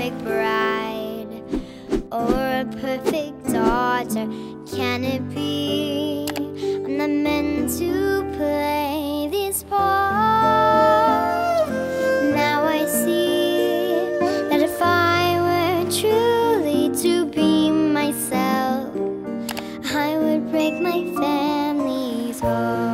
perfect bride or a perfect daughter? Can it be? I'm not meant to play this part. Now I see that if I were truly to be myself, I would break my family's heart.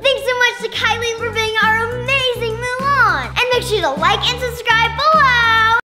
Thanks so much to Kylie for being our amazing Mulan! And make sure to like and subscribe below!